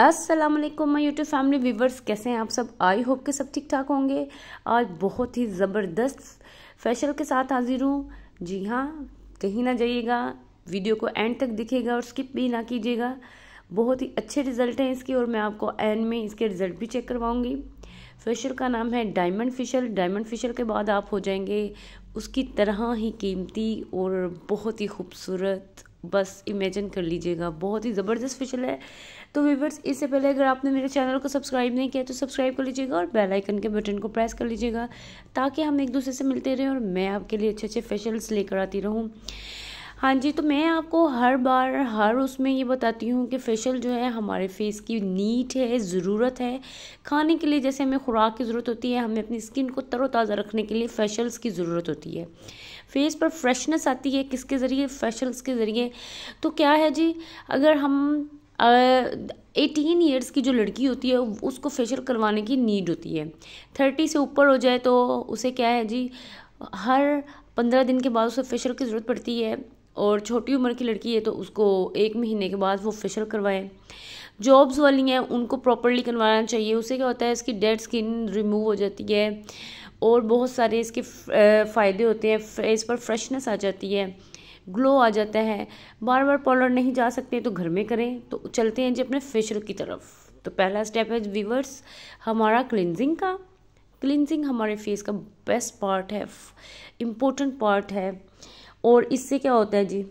अस्सलाम वालेकुम my YouTube family viewers, कैसे हैं आप सब। आई होप के सब ठीक ठाक होंगे। आज बहुत ही ज़बरदस्त फेशियल के साथ हाजिर हूँ। जी हाँ, कहीं ना जाइएगा, वीडियो को एंड तक देखिएगा और स्किप भी ना कीजिएगा। बहुत ही अच्छे रिजल्ट हैं इसके और मैं आपको एंड में इसके रिज़ल्ट भी चेक करवाऊँगी। फेशियल का नाम है डायमंड फेशियल। डायमंड फेशियल के बाद आप हो जाएंगे उसकी तरह ही कीमती और बहुत ही खूबसूरत। बस इमेजिन कर लीजिएगा, बहुत ही ज़बरदस्त फेशियल है। तो व्यूवर्स, इससे पहले अगर आपने मेरे चैनल को सब्सक्राइब नहीं किया तो सब्सक्राइब कर लीजिएगा और बेल आइकन के बटन को प्रेस कर लीजिएगा ताकि हम एक दूसरे से मिलते रहें और मैं आपके लिए अच्छे अच्छे फेशियल्स लेकर आती रहूँ। हाँ जी, तो मैं आपको हर बार हर उसमें ये बताती हूँ कि फेशियल जो है हमारे फेस की नीड है, ज़रूरत है। खाने के लिए जैसे हमें खुराक की ज़रूरत होती है, हमें अपनी स्किन को तरोताज़ा रखने के लिए फेशियल्स की ज़रूरत होती है। फेस पर फ्रेशनेस आती है किसके ज़रिए? फेशियल्स के ज़रिए। तो क्या है जी, अगर हम 18 ईयर्स की जो लड़की होती है उसको फेशियल करवाने की नीड होती है। 30 से ऊपर हो जाए तो उसे क्या है जी, हर 15 दिन के बाद उसे फेशियल की ज़रूरत पड़ती है। और छोटी उम्र की लड़की है तो उसको 1 महीने के बाद वो फेशियल करवाएं। जॉब्स वाली हैं उनको प्रॉपर्ली करवाना चाहिए। उससे क्या होता है, इसकी डेड स्किन रिमूव हो जाती है और बहुत सारे इसके फ़ायदे होते हैं। फेस पर फ्रेशनेस आ जाती है, ग्लो आ जाता है। बार बार पार्लर नहीं जा सकते तो घर में करें। तो चलते हैं जी अपने फेशियल की तरफ। तो पहला स्टेप है व्यूवर्स हमारा क्लिनजिंग का। क्लिनजिंग हमारे फेस का बेस्ट पार्ट है, इम्पोर्टेंट पार्ट है। और इससे क्या होता है जी,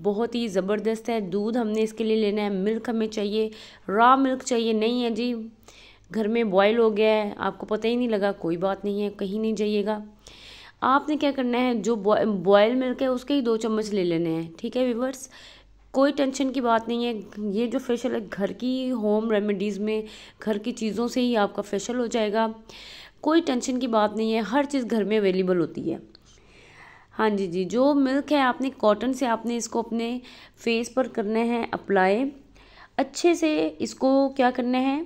बहुत ही ज़बरदस्त है। दूध हमने इसके लिए लेना है, मिल्क हमें चाहिए, रॉ मिल्क चाहिए। नहीं है जी, घर में बॉयल हो गया है, आपको पता ही नहीं लगा, कोई बात नहीं है, कहीं नहीं जाइएगा। आपने क्या करना है, जो बॉयल मिल्क है उसके ही 2 चम्मच ले लेने हैं। ठीक है व्यूवर्स, कोई टेंशन की बात नहीं है। ये जो फेशियल है घर की होम रेमेडीज़ में, घर की चीज़ों से ही आपका फेशियल हो जाएगा। कोई टेंशन की बात नहीं है, हर चीज़ घर में अवेलेबल होती है। हाँ जी जी, जो मिल्क है आपने कॉटन से आपने इसको अपने फेस पर करना है अप्लाई। अच्छे से इसको क्या करना है,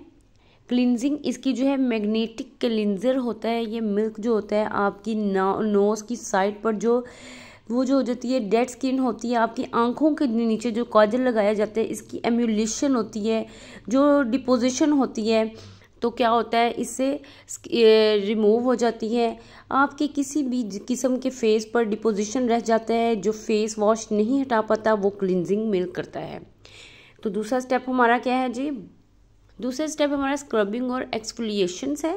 क्लिनजिंग इसकी जो है मैग्नेटिक क्लिनजर होता है। ये मिल्क जो होता है आपकी नोज़ की साइड पर जो वो जो हो जाती है डेड स्किन होती है, आपकी आंखों के नीचे जो काजल लगाया जाता है इसकी एम्यूलेशन होती है, जो डिपोजिशन होती है। तो क्या होता है, इससे रिमूव हो जाती है। आपके किसी भी किस्म के फेस पर डिपोजिशन रह जाता है जो फेस वॉश नहीं हटा पाता, वो क्लिनजिंग मिल्क करता है। तो दूसरा स्टेप हमारा क्या है जी, दूसरा स्टेप हमारा स्क्रबिंग और एक्सफोलिएशंस है।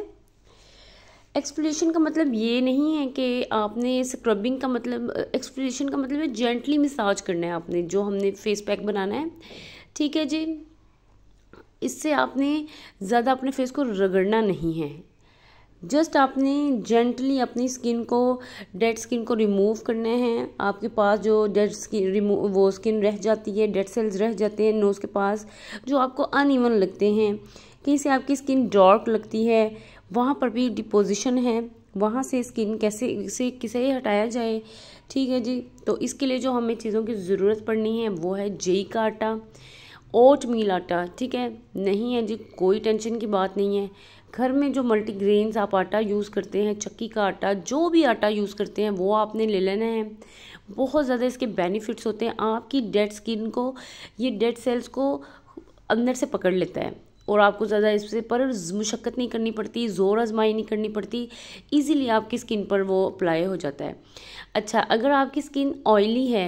एक्सफोलिएशन का मतलब ये नहीं है कि आपने स्क्रबिंग का मतलब, एक्सफोलिएशन का मतलब है जेंटली मसाज करना है आपने, जो हमने फेस पैक बनाना है। ठीक है जी, इससे आपने ज़्यादा अपने फेस को रगड़ना नहीं है, जस्ट आपने जेंटली अपनी स्किन को, डेड स्किन को रिमूव करना है। आपके पास जो डेड स्किन रिमूव, वो स्किन रह जाती है, डेड सेल्स रह जाते हैं नोज़ के पास जो आपको अनइवन लगते हैं, कहीं से आपकी स्किन डार्क लगती है, वहाँ पर भी डिपोजिशन है, वहाँ से स्किन कैसे हटाया जाए। ठीक है जी, तो इसके लिए जो हमें चीज़ों की ज़रूरत पड़नी है वो है जई का आटा, ओट मील आटा। ठीक है, नहीं है जी, कोई टेंशन की बात नहीं है। घर में जो मल्टीग्रेन्स आप आटा यूज़ करते हैं, चक्की का आटा, जो भी आटा यूज़ करते हैं वो आपने ले लेना है। बहुत ज़्यादा इसके बेनिफिट्स होते हैं। आपकी डेड स्किन को, ये डेड सेल्स को अंदर से पकड़ लेता है और आपको ज़्यादा इससे पर मुशक्क़त नहीं करनी पड़ती, ज़ोर आजमाई नहीं करनी पड़ती, ईज़िली आपकी स्किन पर वो अप्लाई हो जाता है। अच्छा, अगर आपकी स्किन ऑयली है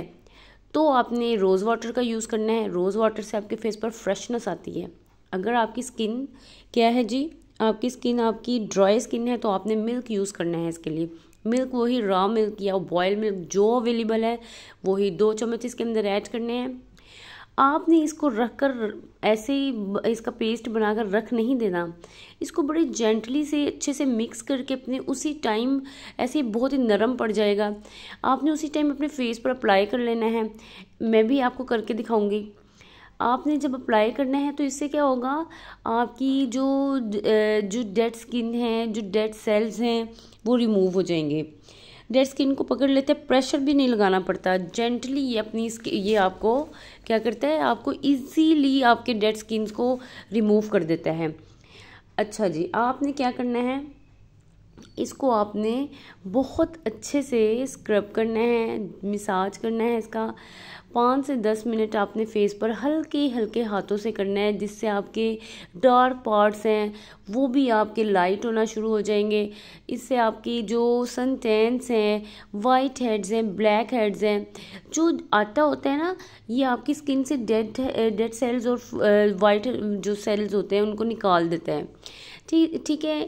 तो आपने रोज़ वाटर का यूज़ करना है। रोज़ वाटर से आपके फेस पर फ्रेशनेस आती है। अगर आपकी स्किन क्या है जी, आपकी स्किन आपकी ड्राई स्किन है तो आपने मिल्क यूज़ करना है इसके लिए। मिल्क वही रॉ मिल्क या बॉयल मिल्क जो अवेलेबल है वही 2 चम्मच इसके अंदर ऐड करने हैं। आपने इसको रख कर ऐसे ही इसका पेस्ट बनाकर रख नहीं देना, इसको बड़े जेंटली से अच्छे से मिक्स करके अपने उसी टाइम, ऐसे बहुत ही नरम पड़ जाएगा, आपने उसी टाइम अपने फेस पर अप्लाई कर लेना है। मैं भी आपको करके दिखाऊंगी। आपने जब अप्लाई करना है तो इससे क्या होगा, आपकी जो डेड स्किन है, जो डेड सेल्स हैं वो रिमूव हो जाएंगे, डेड स्किन को पकड़ लेते हैं, प्रेशर भी नहीं लगाना पड़ता। जेंटली ये अपनी ये आपको क्या करता है, आपको इजीली आपके डेड स्किन को रिमूव कर देता है। अच्छा जी, आपने क्या करना है, इसको आपने बहुत अच्छे से स्क्रब करना है, मसाज करना है इसका। 5 से 10 मिनट आपने फेस पर हल्के हल्के हाथों से करना है, जिससे आपके डार्क पार्ट्स हैं वो भी आपके लाइट होना शुरू हो जाएंगे। इससे आपकी जो सन टैन्स हैं, वाइट हेड्स हैं, ब्लैक हेड्स हैं, जो आटा होता है ना, ये आपकी स्किन से डेड सेल्स और वाइट जो सेल्स होते हैं उनको निकाल देता है। ठीक है,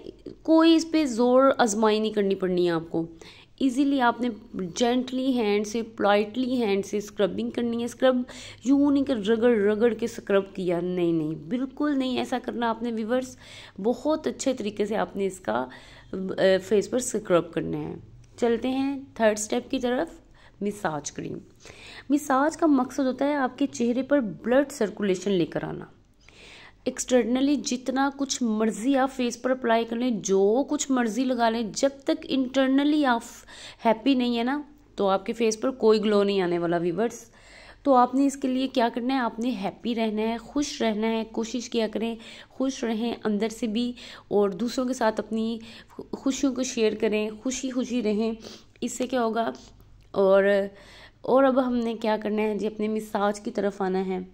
कोई इस पे ज़ोर आजमाई नहीं करनी पड़नी है आपको। इजीली आपने जेंटली हैंड से, पोलाइटली हैंड से स्क्रबिंग करनी है। स्क्रब यूं नहीं कर रगड़ रगड़ के स्क्रब किया, नहीं नहीं, बिल्कुल नहीं ऐसा करना आपने व्यूअर्स। बहुत अच्छे तरीके से आपने इसका फेस पर स्क्रब करना है। चलते हैं थर्ड स्टेप की तरफ, मिसाज क्रीम। मिसाज का मकसद होता है आपके चेहरे पर ब्लड सर्कुलेशन लेकर आना। एक्सटर्नली जितना कुछ मर्जी आप फेस पर अप्लाई कर लें, जो कुछ मर्जी लगा लें, जब तक इंटरनली आप हैप्पी नहीं है ना, तो आपके फेस पर कोई ग्लो नहीं आने वाला व्यूअर्स। तो आपने इसके लिए क्या करना है, आपने हैप्पी रहना है, खुश रहना है। कोशिश किया करें खुश रहें अंदर से भी, और दूसरों के साथ अपनी खुशियों को शेयर करें, खुशी खुशी रहें। इससे क्या होगा। और अब हमने क्या करना है जी, अपने मिसाज की तरफ आना है।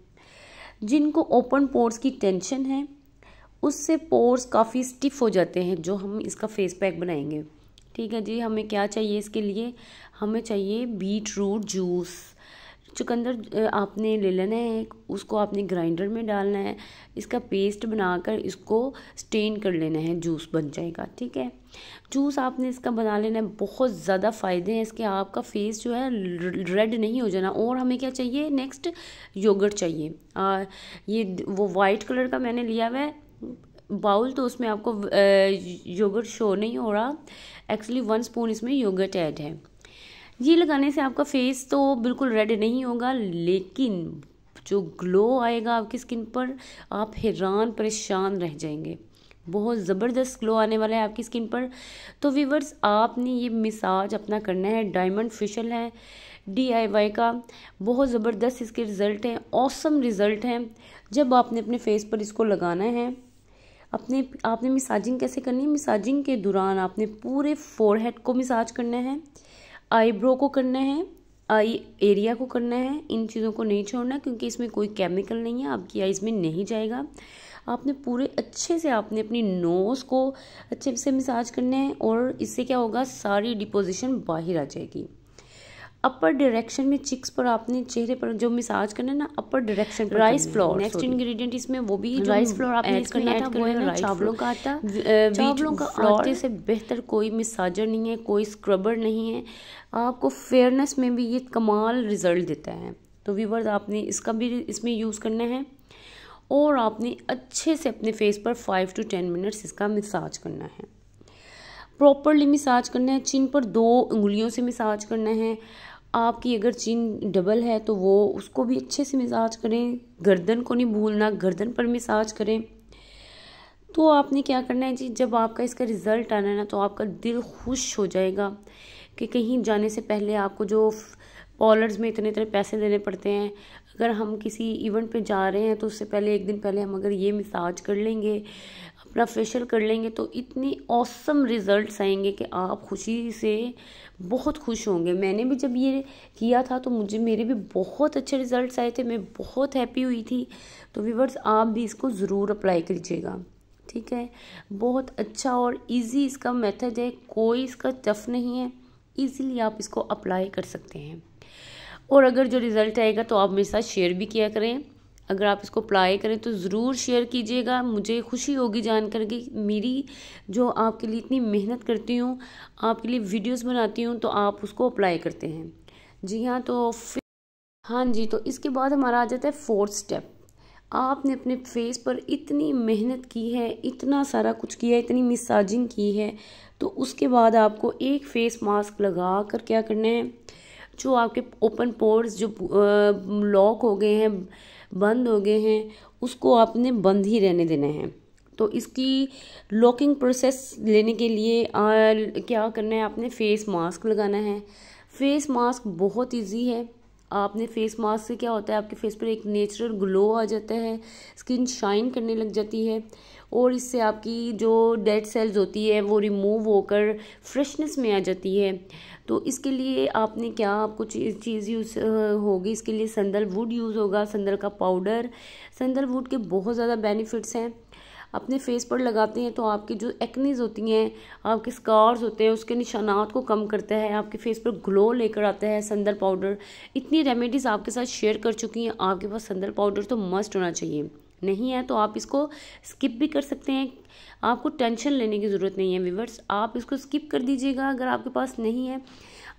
जिनको ओपन पोर्स की टेंशन है, उससे पोर्स काफ़ी स्टिफ हो जाते हैं, जो हम इसका फेस पैक बनाएंगे। ठीक है जी, हमें क्या चाहिए इसके लिए, हमें चाहिए बीट रूट जूस। चुकंदर आपने ले लेना है, उसको आपने ग्राइंडर में डालना है, इसका पेस्ट बनाकर इसको स्टेन कर लेना है, जूस बन जाएगा। ठीक है, जूस आपने इसका बना लेना है। बहुत ज़्यादा फ़ायदे हैं इसके, आपका फेस जो है रेड नहीं हो जाना। और हमें क्या चाहिए नेक्स्ट, योगर्ट चाहिए। ये वो वाइट कलर का मैंने लिया हुआ है बाउल, तो उसमें आपको योगर्ट शो नहीं हो रहा। एक्चुअली 1 स्पून इसमें योगर्ट ऐड है। ये लगाने से आपका फेस तो बिल्कुल रेड नहीं होगा, लेकिन जो ग्लो आएगा आपकी स्किन पर, आप हैरान परेशान रह जाएंगे। बहुत ज़बरदस्त ग्लो आने वाला है आपकी स्किन पर। तो व्यूवर्स, आपने ये मिसाज अपना करना है। डायमंड फेशियल है DIY का, बहुत ज़बरदस्त इसके रिज़ल्ट हैं, ऑसम रिज़ल्ट हैं। जब आपने अपने फेस पर इसको लगाना है, आपने मिसाजिंग कैसे करनी है, मिसाजिंग के दौरान आपने पूरे फोरहेड को मिसाज करना है, आईब्रो को करना है, आई एरिया को करना है। इन चीज़ों को नहीं छोड़ना, क्योंकि इसमें कोई केमिकल नहीं है, आपकी आईज़ में नहीं जाएगा। आपने पूरे अच्छे से आपने अपनी नोज़ को अच्छे से मसाज करना है, और इससे क्या होगा, सारी डिपोजिशन बाहर आ जाएगी। अपर डायरेक्शन में चिक्स पर आपने चेहरे पर जो मसाज करना है ना, अपर डायरेक्शन पर राइस फ्लोर नेक्स्ट इंग्रेडिएंट इसमें, वो भी राइस फ्लोर आपने ऐड करना था, वो है चावलों का आटा। चावलों का आटे से बेहतर कोई मसाजर नहीं है, कोई स्क्रबर नहीं है। आपको फेयरनेस में भी ये कमाल रिजल्ट देता है। तो व्यूअर्स, आपने इसका भी इसमें यूज़ करना है, और आपने अच्छे से अपने फेस पर 5 से 10 मिनट्स इसका मसाज करना है। प्रॉपरली मसाज करना है, चिन पर 2 उंगलियों से मसाज करना है। आपकी अगर चिन डबल है तो वो उसको भी अच्छे से मसाज करें। गर्दन को नहीं भूलना, गर्दन पर मसाज करें। तो आपने क्या करना है जी, जब आपका इसका रिज़ल्ट आना है ना, तो आपका दिल खुश हो जाएगा कि कहीं जाने से पहले आपको जो पॉलर्स में इतने इतने पैसे देने पड़ते हैं, अगर हम किसी इवेंट पे जा रहे हैं तो उससे पहले एक दिन पहले हम अगर ये मसाज कर लेंगे, अपना फेशियल कर लेंगे, तो इतने ऑसम रिज़ल्ट्स आएंगे कि आप खुशी से बहुत खुश होंगे। मैंने भी जब ये किया था तो मेरे भी बहुत अच्छे रिज़ल्ट्स आए थे, मैं बहुत हैप्पी हुई थी। तो व्यूअर्स, आप भी इसको ज़रूर अप्लाई कीजिएगा। ठीक है, बहुत अच्छा और ईजी इसका मेथड है, कोई इसका टफ नहीं है, ईज़िली आप इसको अप्लाई कर सकते हैं। और अगर जो रिज़ल्ट आएगा तो आप मेरे साथ शेयर भी किया करें। अगर आप इसको अप्लाई करें तो ज़रूर शेयर कीजिएगा, मुझे खुशी होगी जानकर कि मेरी जो आपके लिए इतनी मेहनत करती हूँ, आपके लिए वीडियोस बनाती हूँ, तो आप उसको अप्लाई करते हैं। जी हाँ, तो हाँ जी, तो इसके बाद हमारा आ जाता है फोर्थ स्टेप। आपने अपने फेस पर इतनी मेहनत की है, इतना सारा कुछ किया है, इतनी मसाजिंग की है, तो उसके बाद आपको एक फेस मास्क लगा कर क्या करना है, जो आपके ओपन पोर्स जो लॉक हो गए हैं, बंद हो गए हैं, उसको आपने बंद ही रहने देना है। तो इसकी लॉकिंग प्रोसेस लेने के लिए क्या करना है, आपने फेस मास्क लगाना है। फेस मास्क बहुत इजी है, आपने फेस मास्क से क्या होता है, आपके फेस पर एक नेचुरल ग्लो आ जाता है, स्किन शाइन करने लग जाती है और इससे आपकी जो डेड सेल्स होती है वो रिमूव होकर फ्रेशनेस में आ जाती है। तो इसके लिए आपने क्या, आपको चीज़ यूज़ होगी, इसके लिए संदल वुड यूज़ होगा, संदल का पाउडर। संदल वुड के बहुत ज़्यादा बेनिफिट्स हैं, अपने फेस पर लगाते हैं तो आपकी जो एक्नीज़ होती हैं, आपके स्कार्स होते हैं, उसके निशानात को कम करता है, आपके फेस पर ग्लो लेकर आता है संदल पाउडर। इतनी रेमेडीज़ आपके साथ शेयर कर चुकी हैं, आपके पास संदल पाउडर तो मस्ट होना चाहिए, नहीं है तो आप इसको स्किप भी कर सकते हैं, आपको टेंशन लेने की ज़रूरत नहीं है व्यूअर्स, आप इसको स्किप कर दीजिएगा अगर आपके पास नहीं है।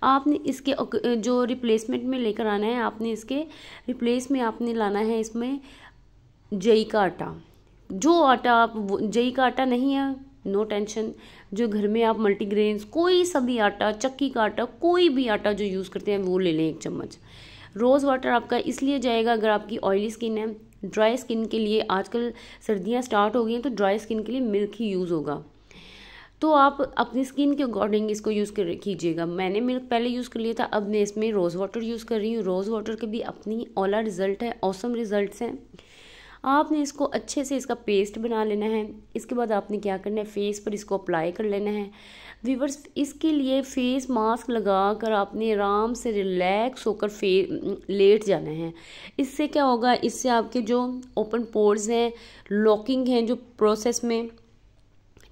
आपने इसके जो रिप्लेसमेंट में लेकर आना है, आपने इसके रिप्लेस में आपने लाना है इसमें जई का आटा। जो आटा आप, जई का आटा नहीं है नो टेंशन, जो घर में आप मल्टीग्रेन्स कोई सा भी आटा, चक्की का आटा, कोई भी आटा जो यूज़ करते हैं वो ले लें एक चम्मच। रोज़ वाटर आपका इसलिए जाएगा अगर आपकी ऑयली स्किन है, ड्राई स्किन के लिए आजकल सर्दियां स्टार्ट हो गई हैं तो ड्राई स्किन के लिए मिल्क ही यूज़ होगा, तो आप अपनी स्किन के अकॉर्डिंग इसको यूज़ कीजिएगा। मैंने मिल्क पहले यूज़ कर लिया था, अब मैं इसमें रोज़ वाटर यूज़ कर रही हूँ। रोज़ वाटर के भी अपनी औला रिज़ल्ट है, औसम रिज़ल्ट हैं। आपने इसको अच्छे से इसका पेस्ट बना लेना है, इसके बाद आपने क्या करना है, फेस पर इसको अप्लाई कर लेना है। व्यूअर्स इसके लिए फेस मास्क लगा कर आपने आराम से रिलैक्स होकर लेट जाना है। इससे क्या होगा, इससे आपके जो ओपन पोर्स हैं, लॉकिंग हैं जो प्रोसेस में,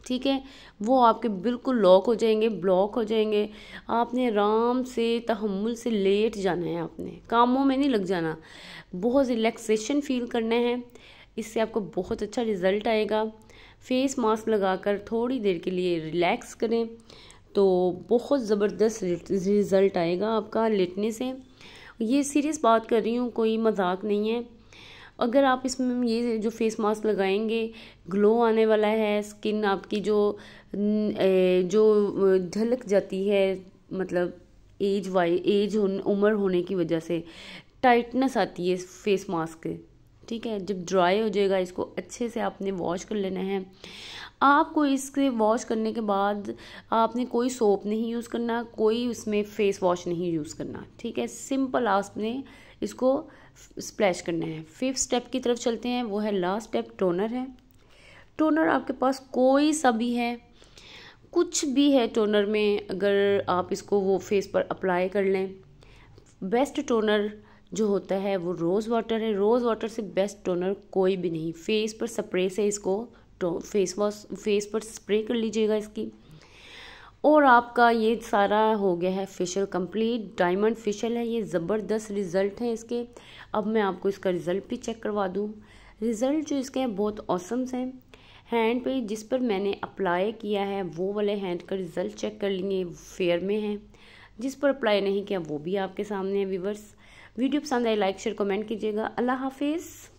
ठीक है, वो आपके बिल्कुल लॉक हो जाएंगे, ब्लॉक हो जाएंगे। आपने आराम से तहम्मुल से लेट जाना है, आपने कामों में नहीं लग जाना, बहुत रिलैक्सेशन फील करना है, इससे आपको बहुत अच्छा रिज़ल्ट आएगा। फेस मास्क लगाकर थोड़ी देर के लिए रिलैक्स करें तो बहुत ज़बरदस्त रिज़ल्ट आएगा आपका लेटने से। ये सीरियस बात कर रही हूँ, कोई मजाक नहीं है। अगर आप इसमें ये जो फेस मास्क लगाएंगे, ग्लो आने वाला है, स्किन आपकी जो ढलक जाती है, मतलब एज उम्र होने की वजह से टाइटनेस आती है फेस मास्क, ठीक है, जब ड्राई हो जाएगा इसको अच्छे से आपने वॉश कर लेना है। आपको इसके वॉश करने के बाद आपने कोई सोप नहीं यूज़ करना, कोई उसमें फेस वॉश नहीं यूज़ करना, ठीक है, सिंपल आपने इसको स्प्लैश करना है। फिफ्थ स्टेप की तरफ चलते हैं, वो है लास्ट स्टेप, टोनर है। टोनर आपके पास कोई सा भी है, कुछ भी है टोनर में, अगर आप इसको वो फेस पर अप्लाई कर लें। बेस्ट टोनर जो होता है वो रोज़ वाटर है, रोज़ वाटर से बेस्ट टोनर कोई भी नहीं। फेस पर स्प्रे से इसको फेस वॉश, फेस पर स्प्रे कर लीजिएगा इसकी, और आपका ये सारा हो गया है फेशियल कंप्लीट। डायमंड फेशियल है ये, ज़बरदस्त रिज़ल्ट है इसके। अब मैं आपको इसका रिज़ल्ट भी चेक करवा दूँ। रिज़ल्ट जो इसके हैं बहुत औसम हैं। हैंड पे जिस पर मैंने अप्लाई किया है वो वाले हैंड का रिज़ल्ट चेक कर लेंगे, फेयर में है, जिस पर अप्लाई नहीं किया वो भी आपके सामने है। व्यूअर्स वीडियो पसंद आए लाइक शेयर कमेंट कीजिएगा। अल्लाह हाफिज़।